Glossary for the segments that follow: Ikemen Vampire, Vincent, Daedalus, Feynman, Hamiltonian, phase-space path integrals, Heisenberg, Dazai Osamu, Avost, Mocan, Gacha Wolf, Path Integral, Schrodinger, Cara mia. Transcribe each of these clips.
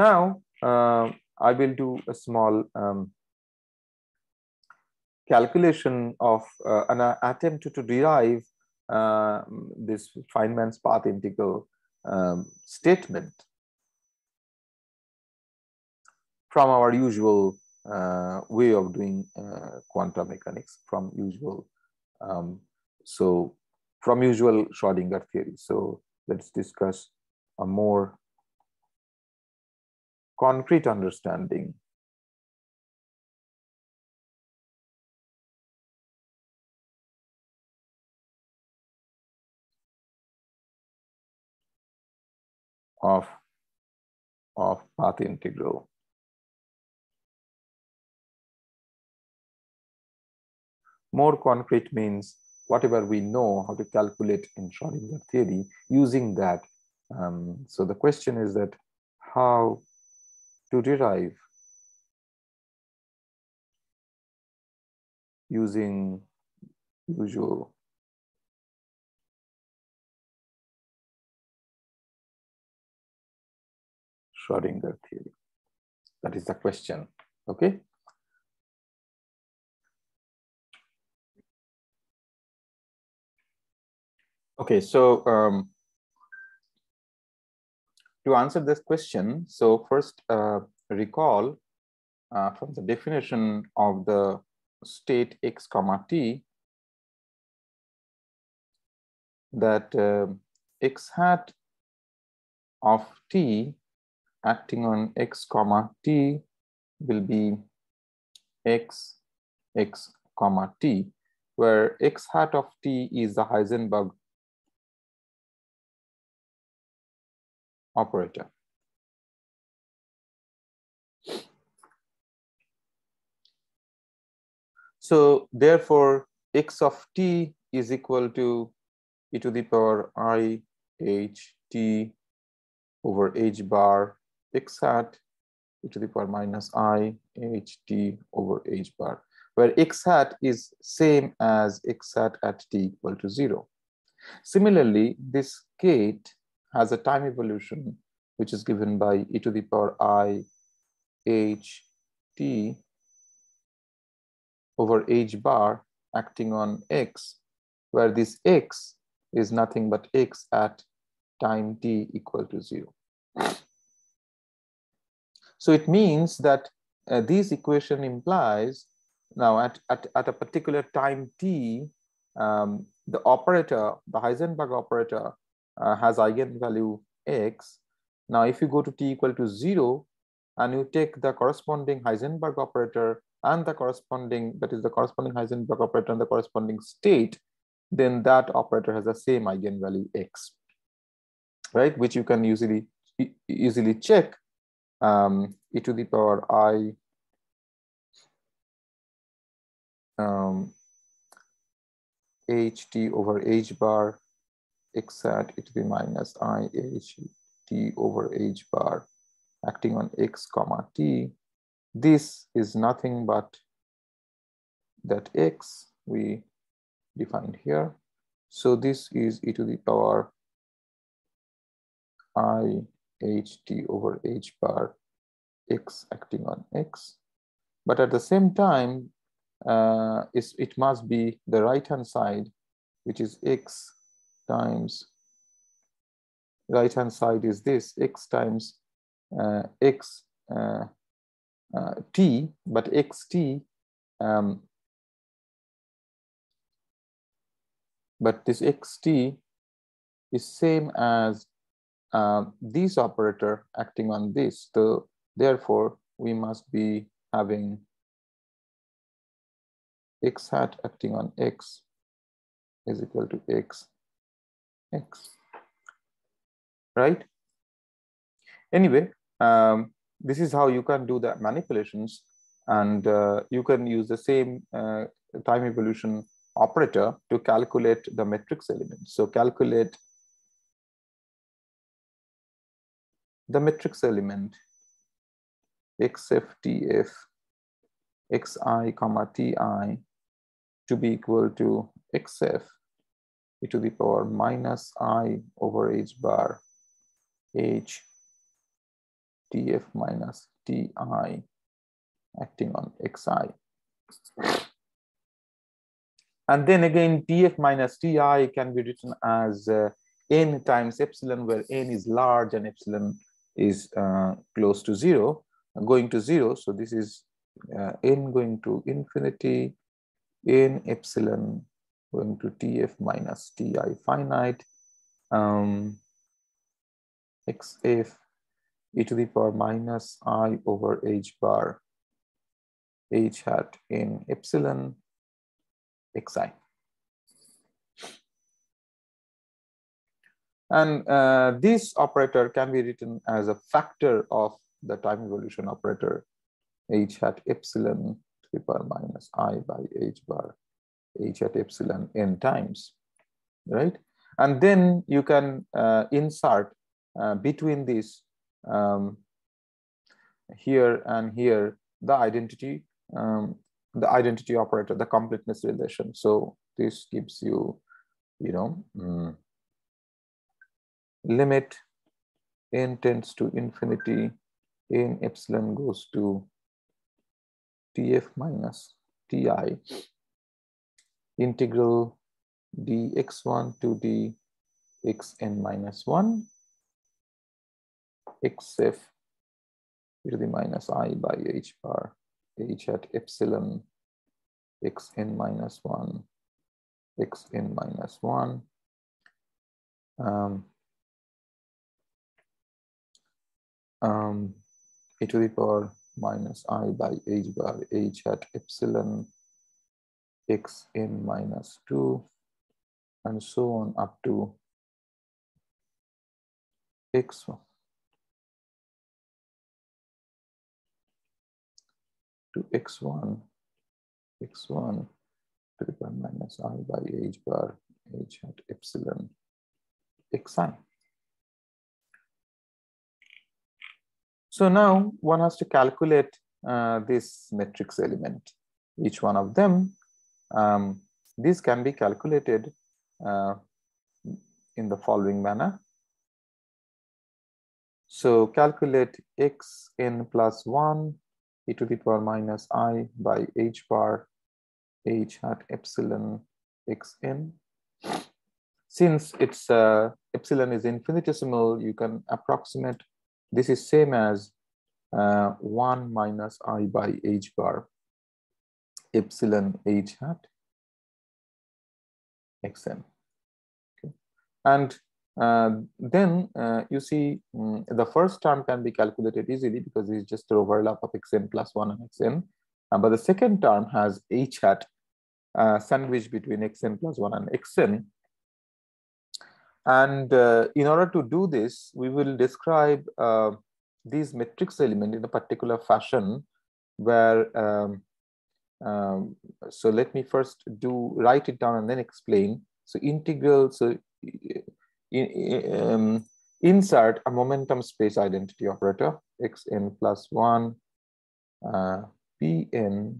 Now I will do a small calculation of an attempt to derive this Feynman's path integral statement from our usual way of doing quantum mechanics, from usual Schrodinger theory. So let's discuss a more concrete understanding of path integral. More concrete means whatever we know how to calculate in Schrodinger theory using that. So the question is that how to derive using usual Schrodinger theory. That is the question, okay? Okay, so to answer this question, so first recall from the definition of the state x comma t that x hat of t acting on x comma t will be x comma t, where x hat of t is the Heisenberg operator. So therefore, x of t is equal to e to the power I h t over h bar x hat e to the power minus I h t over h bar, where x hat is same as x hat at t equal to 0. Similarly, this gate has a time evolution which is given by e to the power I h t over h bar acting on x, where this x is nothing but x at time t equal to 0. So it means that this equation implies now at a particular time t, the operator, the Heisenberg operator, has eigenvalue x. Now, if you go to t equal to 0 and you take the corresponding Heisenberg operator and the corresponding, that is the corresponding Heisenberg operator and the corresponding state, then that operator has the same eigenvalue x, right? Which you can easily check e to the power I h t over h bar x hat e to the minus I h t over h bar acting on x comma t. This is nothing but that x we defined here. So this is e to the power I h t over h bar x acting on x. But at the same time, it must be the right hand side, which is x times, right hand side is this x times x t, but x t, but this x t is same as this operator acting on this. So therefore, we must be having x hat acting on x is equal to x, right? Anyway, this is how you can do the manipulations, and you can use the same time evolution operator to calculate the matrix elements. So calculate the matrix element xftf xi comma ti to be equal to xf e to the power minus I over h bar h TF minus TI acting on XI. And then again, TF minus TI can be written as N times epsilon, where N is large and epsilon is close to zero, going to zero. So this is N going to infinity, N epsilon going to TF minus TI finite, XF e to the power minus I over H bar, H hat N epsilon, XI. And this operator can be written as a factor of the time evolution operator H hat epsilon to the power minus I by H bar H hat epsilon N times, right? And then you can insert between this here and here the identity operator, the completeness relation. So this gives you, you know, limit N tends to infinity, N epsilon goes to TF minus TI, integral dx1 to dxn minus 1, xf e to the minus I by h bar, h hat epsilon, xn minus 1, xn minus 1. E to the power minus I by h bar, h hat epsilon, xn minus 2, and so on up to x1. To x1 to the power minus I by h bar, h hat epsilon, xi. So now one has to calculate this matrix element, each one of them. This can be calculated in the following manner. So calculate xn plus 1 e to the power minus I by h bar, h hat epsilon, xn. Since it's epsilon is infinitesimal, you can approximate. This is same as 1 minus I by h bar, epsilon, h hat, xn. Okay. And then you see the first term can be calculated easily because it's just an overlap of xn plus 1 and xn. But the second term has h hat sandwiched between xn plus 1 and xn. And in order to do this, we will describe these matrix element in a particular fashion where, so let me first write it down and then explain. So integral, so insert a momentum space identity operator, xn plus 1, pn,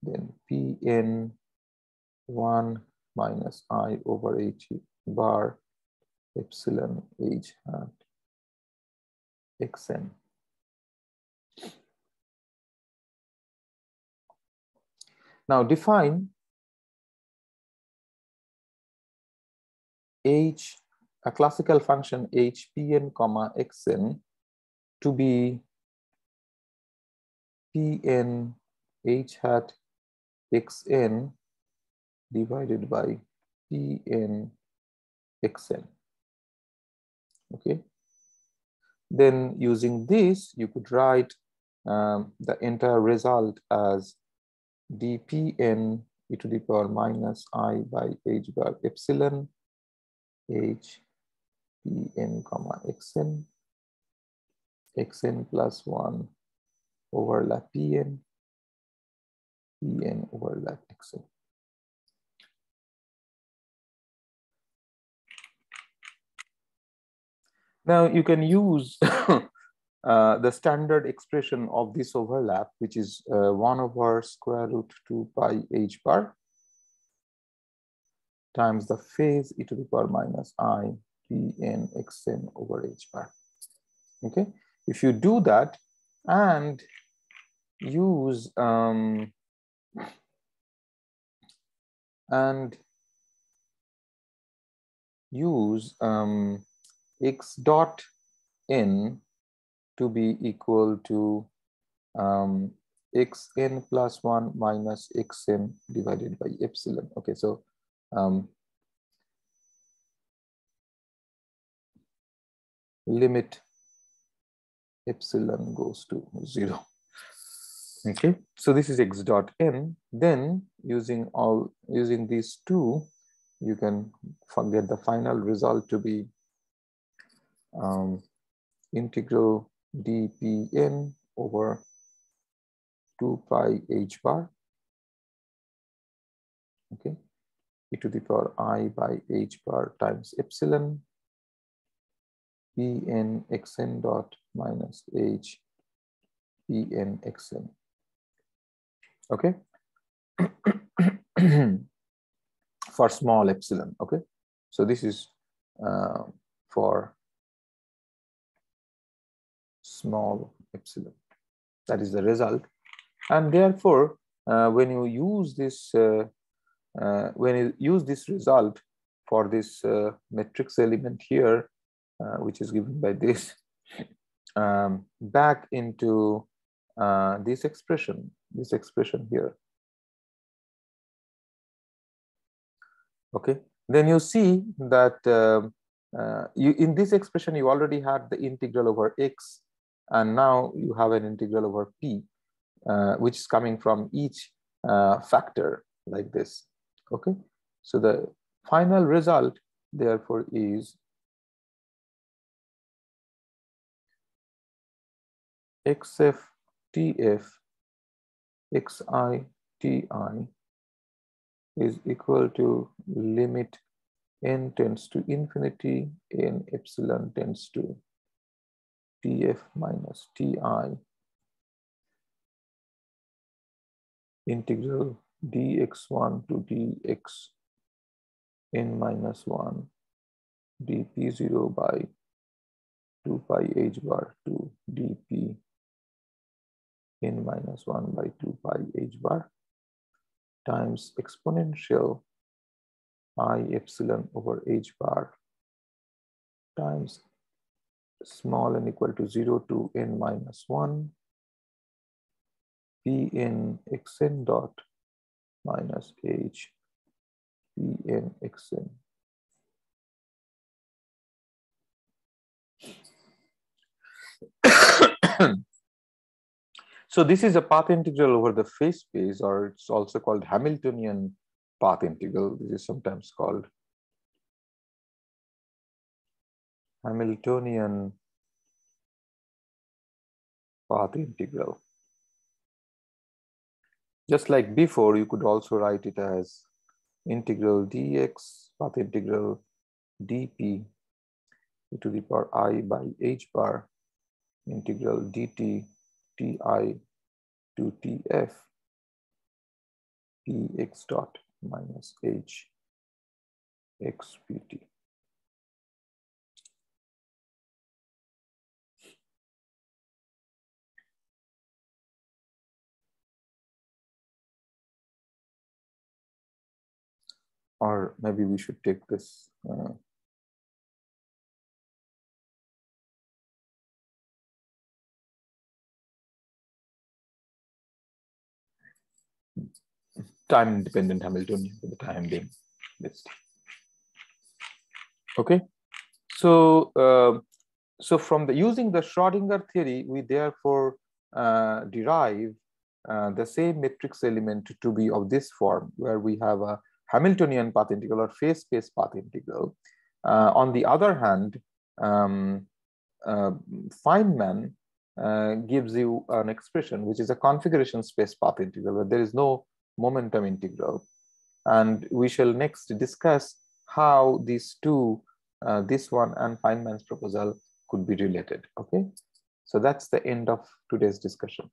then pn 1 minus I over h bar, epsilon, h hat, xn. Now define h, a classical function hpn comma xn to be pn h hat xn divided by pn xn. Okay, then using this you could write the entire result as dpn e to the power minus I by h bar epsilon, h pn comma xn, xn plus 1 overlap pn, pn overlap xn. Now you can use the standard expression of this overlap, which is 1 over square root 2 pi h bar times the phase e to the power minus I pn xn over h bar. Okay, If you do that and use x dot n to be equal to xn plus 1 minus xm divided by epsilon. Okay, so limit epsilon goes to 0. Okay, so this is x dot n. Then using these two, you can get the final result to be integral dpn over 2 pi h bar, okay, e to the power I by h bar times epsilon pn xn dot minus h pn xn. Okay. For small epsilon, okay. So this is for small epsilon. That is the result. And therefore, when you use this, result for this matrix element here, which is given by this, back into this expression here. Okay, then you see that in this expression, you already had the integral over x, and now you have an integral over p, which is coming from each factor like this. Okay, so the final result, therefore, is xf, tf, xi, ti is equal to limit n tends to infinity, n epsilon tends to tf minus ti, integral dx1 to dx n minus 1 dp0 by 2 pi h bar to dp n minus 1 by 2 pi h bar times exponential I epsilon over h bar times small and equal to 0 to n minus 1 pn xn dot minus h pn xn. So this is a path integral over the phase space, or it's also called Hamiltonian path integral. This is sometimes called Hamiltonian path integral. Just like before, you could also write it as integral dx, path integral dp to the power I by h bar, integral dt ti to tf px dot minus h x pt. Or maybe we should take this time-dependent Hamiltonian for the time being list. Okay, so from the using the Schrodinger theory, we therefore derive the same matrix element to be of this form, where we have a Hamiltonian path integral or phase space path integral. On the other hand, Feynman gives you an expression which is a configuration space path integral, where there is no momentum integral, and we shall next discuss how these two, this one and Feynman's proposal, could be related. Okay, so that's the end of today's discussion.